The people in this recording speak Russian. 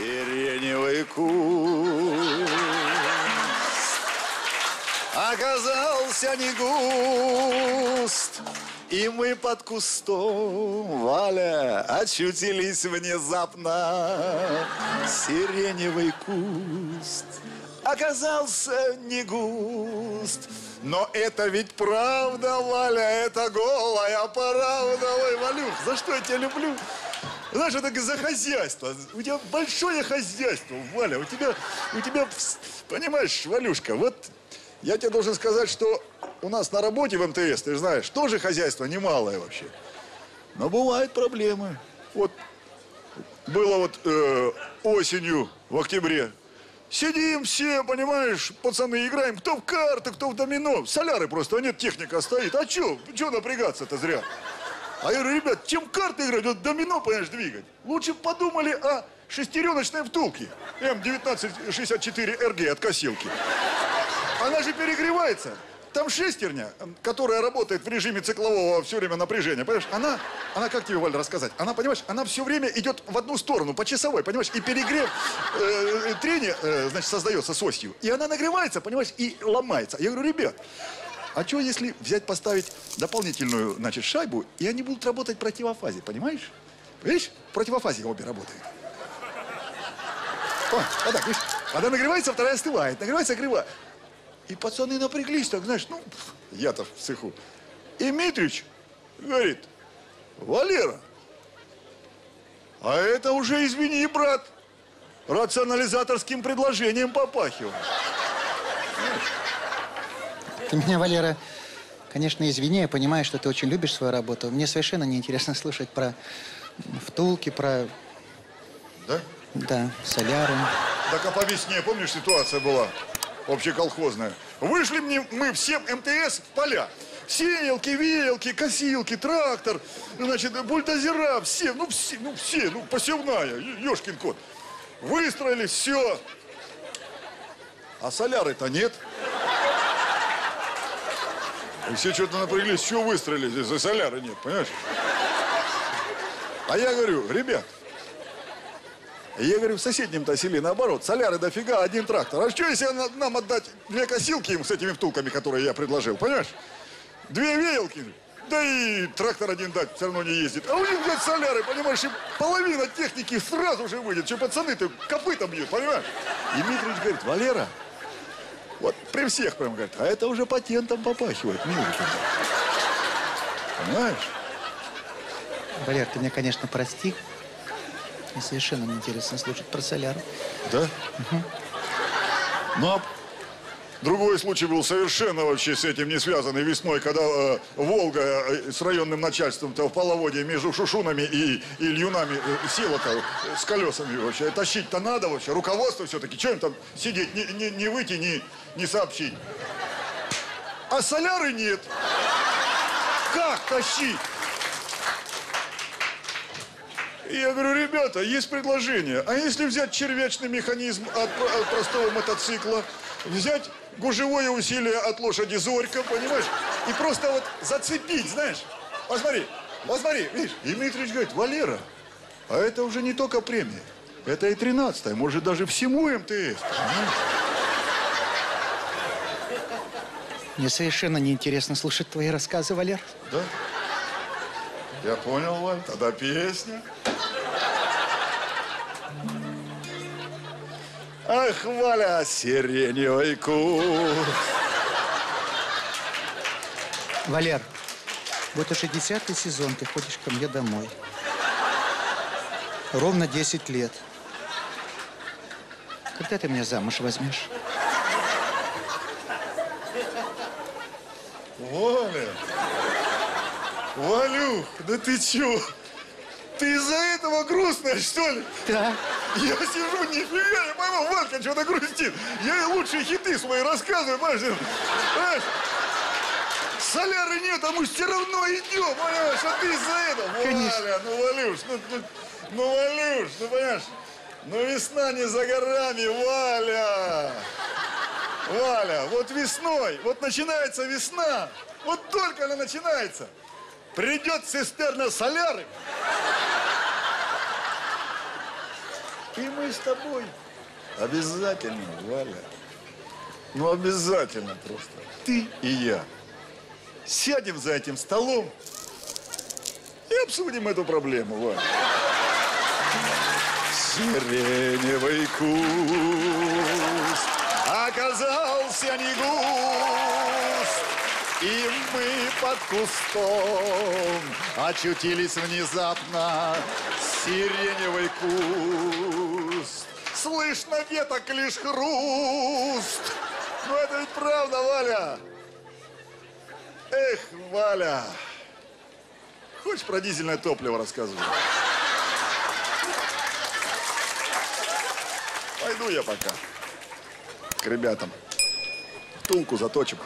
Сиреневый куст оказался не густ, и мы под кустом, Валя, очутились внезапно. Сиреневый куст оказался не густ. Но это ведь правда, Валя, это голая правда. Ой, Валюх, за что я тебя люблю? Знаешь, это за хозяйство. У тебя большое хозяйство, Валя. У тебя, понимаешь, Валюшка, вот я тебе должен сказать, что у нас на работе в МТС, ты же знаешь, тоже хозяйство немалое вообще. Но бывают проблемы. Вот было вот осенью, в октябре. Сидим все, понимаешь, пацаны, играем, кто в карты, кто в домино. Соляры просто, нет, техника стоит. А чё напрягаться-то зря? А я говорю, ребят, чем карты играть, вот домино, понимаешь, двигать. Лучше подумали о шестереночной втулке. М1964РГ от косилки. Она же перегревается. Там шестерня, которая работает в режиме циклового все время напряжения, понимаешь, она как тебе, Валь, рассказать? Она, понимаешь, она все время идет в одну сторону, по часовой, понимаешь, и перегрев трения, значит, создается с осью, и она нагревается, понимаешь, и ломается. Я говорю, ребят, а что, если взять, поставить дополнительную, значит, шайбу, и они будут работать в противофазе, понимаешь? Видишь, в противофазе обе работают. О, вот так, видишь, одна нагревается, вторая остывает, нагревается, огревает. И пацаны напряглись, так, знаешь, ну, я-то в цеху. И Митрич говорит, Валера, а это уже, извини, брат, рационализаторским предложением попахивал. Ты меня, Валера, конечно, извини, я понимаю, что ты очень любишь свою работу. Мне совершенно неинтересно слушать про втулки, про... Да? Да, соляры. Так, а по весне, помнишь, ситуация была? Общеколхозная. Вышли мы всем МТС в поля. Сеялки, веялки, косилки, трактор, значит, бульдозера, все, посевная, ёшкин кот. Выстроили все. А соляры-то нет. И все что-то напряглись, что выстроили здесь, а соляры нет, понимаешь? А я говорю, ребят, я говорю, в соседнем-то селе наоборот, соляры дофига, один трактор. А что, если нам отдать две косилки им с этими втулками, которые я предложил, понимаешь? Две веялки, да и трактор один дать, все равно не ездит. А у них, блядь, соляры, понимаешь, и половина техники сразу же выйдет, что пацаны-то копытом бьют, понимаешь? И Митрич говорит, Валера, вот при всех прям говорит, а это уже патентом попахивает, милки. Понимаешь? Валер, ты меня, конечно, прости. Мне совершенно неинтересно слушать про соляру. Да? Угу. Но другой случай был совершенно вообще с этим не связанный весной, когда Волга с районным начальством-то в половодье между Шушунами и Льюнами села-то с колесами вообще. Тащить-то надо вообще, руководство все-таки. Чего им там сидеть, не выйти, не сообщить? А соляры нет. Как тащить? Я говорю, ребята, есть предложение. А если взять червячный механизм от простого мотоцикла, взять гужевое усилие от лошади Зорька, понимаешь, и просто вот зацепить, знаешь? Посмотри, видишь? И Митрич говорит, Валера, а это уже не только премия, это и 13-я, может, даже всему МТС. Мне совершенно неинтересно слушать твои рассказы, Валер. Да? Я понял, Валь, тогда песня. Ах, Валя, сиреневый куст. Валер, вот уже 10-й сезон ты ходишь ко мне домой. Ровно 10 лет. Когда ты меня замуж возьмешь? Валя! Валюх, да ты чё? Ты из-за этого грустная, что ли? Да. Я сижу, нифига, я пойму, Валка что-то грустит. Я ей лучшие хиты свои рассказываю, понимаешь? Соляры нет, а мы все равно идем, понимаешь? А ты из-за этого? Конечно. Валя, ну, Валюш, Валюш, ну, понимаешь? Ну, весна не за горами, Валя. Валя, вот весной, вот начинается весна. Вот только она начинается. Придет цистерна соляры. И мы с тобой обязательно, Валя, ну обязательно просто, ты и я сядем за этим столом и обсудим эту проблему, Валя. Сиреневый куст оказался не густ, и мы под кустом очутились внезапно. Сиреневый куст, слышно веток лишь хруст. Ну это ведь правда, Валя. Эх, Валя. Хочешь про дизельное топливо рассказывать? Пойду я пока к ребятам. Тулку заточим.